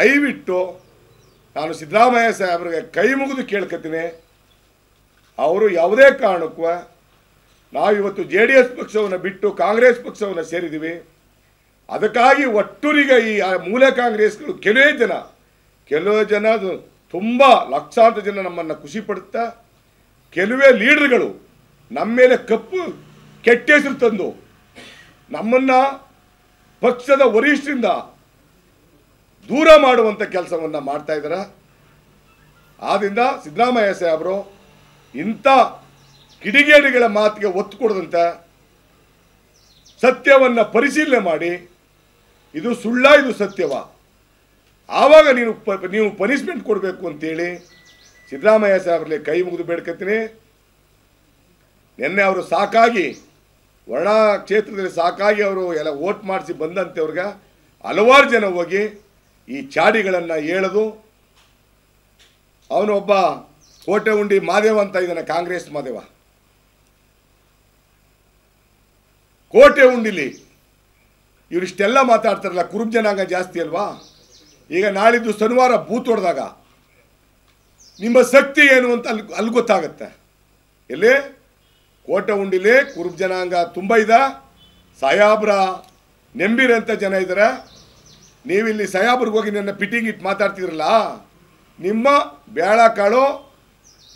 ದಯವಿಟ್ಟು ನಾನು ಸಿದ್ದರಾಮಯ್ಯ ಸಾಹೇಬರಿಗೆ ಕೈ ಮುಗಿದು ಕೇಳ್ಕತ್ತೀನಿ ಅವರು ಯಾವುದೇ ಕಾರಣಕ್ಕೂ ನಾವು ಇವತ್ತು ಜೆಡಿಎಸ್ ಪಕ್ಷವನ್ನು ಬಿಟ್ಟು ಕಾಂಗ್ರೆಸ್ ಪಕ್ಷವನ್ನು ಸೇರಿದೀವಿ ಅದಕ್ಕಾಗಿ ಒಟ್ಟುರಿಗೆ ಈ ಮೂಲ ಕಾಂಗ್ರೆಸ್ಗಳು ಕೆಲವೇ ಜನ ತುಂಬಾ ಲಕ್ಷಾಂತರ ಜನ ನಮ್ಮನ್ನ ಖುಷಿ ಪಡುತ್ತಾ ಕೆಲವೇ ಲೀಡರ್ಗಳು ನಮ್ಮ ಮೇಲೆ ಕಪ್ಪು ಕೆಟ್ಟ ಹೆಸರು ತಂದು ನಮ್ಮನ್ನ ಪಕ್ಷದ ವರಿಷ್ಠರಿಂದ ದೂರ ಮಾಡುವಂತ ಕೆಲಸವನ್ನ ಮಾಡ್ತಾ ಇದ್ದಾರೆ ಆದ್ದರಿಂದ ಸಿದ್ದರಾಮಯ್ಯ ಸಾಹೇಬರು ಇಂತ ಕಿಡಿಗೇಡಿಗಳ ಮಾತಿಗೆ ಒತ್ತು ಕೊಡದಂತ ಸತ್ಯವನ್ನ ಪರಿಶೀಲನೆ ಮಾಡಿ ಇದು ಸುಳ್ಳ ಇದು ಸತ್ಯವ ಆವಾಗ ನೀವು ಪನಿಷ್ಮೆಂಟ್ ಕೊಡಬೇಕು ಅಂತ ಹೇಳಿ ಸಿದ್ದರಾಮಯ್ಯ ಸಾಹೇಬರೇ ಕೈ ಮುಗಿದು ಬೇಡ್ಕತ್ತೀನಿ ನೆನ್ನೆ ಅವರು ಸಾಕಾಗಿ ವರ್ಣ ಕ್ಷೇತ್ರದಲ್ಲಿ ಸಾಕಾಗಿ ಅವರು ಎಲ್ಲ ವೋಟ್ ಮಾಡಿಸಿ ಬಂದಂತೆ ಅವರಿಗೆ ಹಲವಾರು ಜನ ಹೋಗಿ ಈ ಚಾಡಿಗಳನ್ನು ಹೇಳೋದು ಅವನೊಬ್ಬ ಕೋಟೆ ಉಂಡಿ ಮಾದೇವ ಅಂತ ಇದ್ದಾನೆ ಕಾಂಗ್ರೆಸ್ ಮಾದೇವ ಕೋಟೆ ಉಂಡಿಲಿ ಇವರಿಷ್ಟೆಲ್ಲ ಮಾತಾಡ್ತಾರಲ್ಲ ಕುರುಬ್ ಜನಾಂಗ ಜಾಸ್ತಿ ಅಲ್ವಾ ಈಗ ನಾಳಿದ್ದು ಶನಿವಾರ ಬೂತ್ ಹೊಡೆದಾಗ ನಿಮ್ಮ ಶಕ್ತಿ ಏನು ಅಂತ ಅಲ್ಲಿ ಗೊತ್ತಾಗುತ್ತೆ ಎಲ್ಲಿ ಕೋಟೆ ಉಂಡಿಲಿ ಕುರುಬ್ ಜನಾಂಗ ತುಂಬ ಇದ ಸಾಯಾಬ್ರ ನೆಂಬಿರಂತ ಜನ ಇದ್ದಾರೆ ನೀವಿಲ್ಲಿ ಸಾಯಾಬ್ರಿಗೆ ಹೋಗಿ ನನ್ನ ಪಿಟಿಂಗ್ ಇಟ್ಟು ಮಾತಾಡ್ತಿರಲ್ಲ ನಿಮ್ಮ ಬೇಳ ಕಾಳು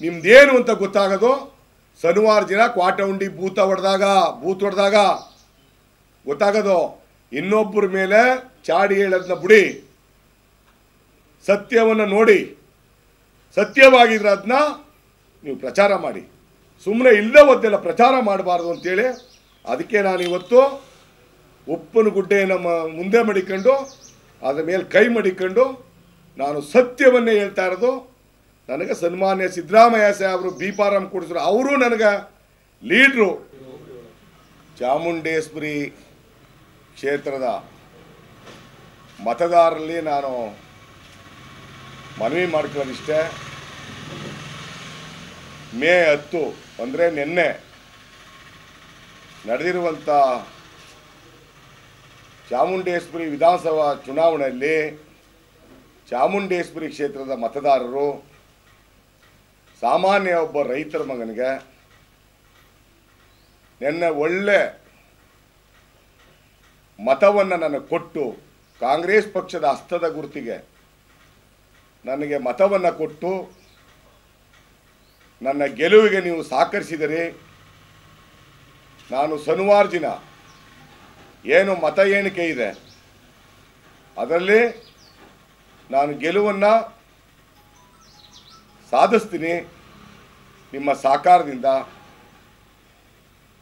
ನಿಮ್ದೇನು ಅಂತ ಗೊತ್ತಾಗೋದು ಶನಿವಾರ ದಿನ ಕ್ವಾಟ ಉಂಡಿ ಬೂತ್ ಹೊಡೆದಾಗ ಗೊತ್ತಾಗೋದು ಇನ್ನೊಬ್ಬರ ಮೇಲೆ ಚಾಡಿ ಹೇಳೋದನ್ನ ಬಿಡಿ ಸತ್ಯವನ್ನು ನೋಡಿ ಸತ್ಯವಾಗಿದ್ರೆ ಅದನ್ನ ನೀವು ಪ್ರಚಾರ ಮಾಡಿ ಸುಮ್ಮನೆ ಇಲ್ಲದೆಲ್ಲ ಪ್ರಚಾರ ಮಾಡಬಾರ್ದು ಅಂತೇಳಿ ಅದಕ್ಕೆ ನಾನಿವತ್ತು ಉಪ್ಪನ ಗುಡ್ಡೆ ನಮ್ಮ ಮುಂದೆ ಮಡಿಕೊಂಡು ಅದರ ಮೇಲೆ ಕೈ ಮಡಿಕೊಂಡು ನಾನು ಸತ್ಯವನ್ನೇ ಹೇಳ್ತಾ ಇರೋದು ನನಗೆ ಸನ್ಮಾನ್ಯ ಸಿದ್ದರಾಮಯ್ಯ ಸಾಹೇಬರು ಬೀಪಾರಾಮ್ ಕೊಡಿಸಿದ್ರು ಅವರು ನನಗೆ ಲೀಡ್ರು ಚಾಮುಂಡೇಶ್ವರಿ ಕ್ಷೇತ್ರದ ಮತದಾರರಲ್ಲಿ ನಾನು ಮನವಿ ಮಾಡ್ಕೊಳ್ಳೋದಿಷ್ಟೇ ಮೇ 10 ಅಂದರೆ ನಿನ್ನೆ ನಡೆದಿರುವಂಥ ಚಾಮುಂಡೇಶ್ವರಿ ವಿಧಾನಸಭಾ ಚುನಾವಣೆಯಲ್ಲಿ ಚಾಮುಂಡೇಶ್ವರಿ ಕ್ಷೇತ್ರದ ಮತದಾರರು ಸಾಮಾನ್ಯ ಒಬ್ಬ ರೈತರ ಮಗನಿಗೆ ನನ್ನ ಒಳ್ಳೆ ಮತವನ್ನು ನನಗೆ ಕೊಟ್ಟು ಕಾಂಗ್ರೆಸ್ ಪಕ್ಷದ ಹಸ್ತದ ಗುರುತಿಗೆ ನನಗೆ ಮತವನ್ನು ಕೊಟ್ಟು ನನ್ನ ಗೆಲುವಿಗೆ ನೀವು ಸಹಕರಿಸಿದರೆ ನಾನು ಶನಿವಾರ ದಿನ ಏನು ಮತ ಎಣಿಕೆ ಇದೆ ಅದರಲ್ಲಿ ನಾನು ಗೆಲುವನ್ನು ಸಾಧಿಸ್ತೀನಿ ನಿಮ್ಮ ಸಹಕಾರದಿಂದ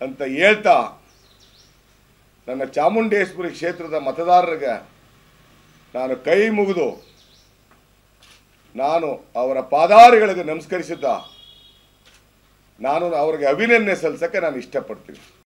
ಅಂತ ಹೇಳ್ತಾ ನನ್ನ ಚಾಮುಂಡೇಶ್ವರಿ ಕ್ಷೇತ್ರದ ಮತದಾರರಿಗೆ ನಾನು ಕೈ ಮುಗಿದು ನಾನು ಅವರ ಪಾದಾರಗಳಿಗೆ ನಮಸ್ಕರಿಸಿದ್ದ ನಾನು ಅವರಿಗೆ ಅಭಿನಂದನೆ ಸಲ್ಲಿಸೋಕ್ಕೆ ನಾನು ಇಷ್ಟಪಡ್ತೀನಿ.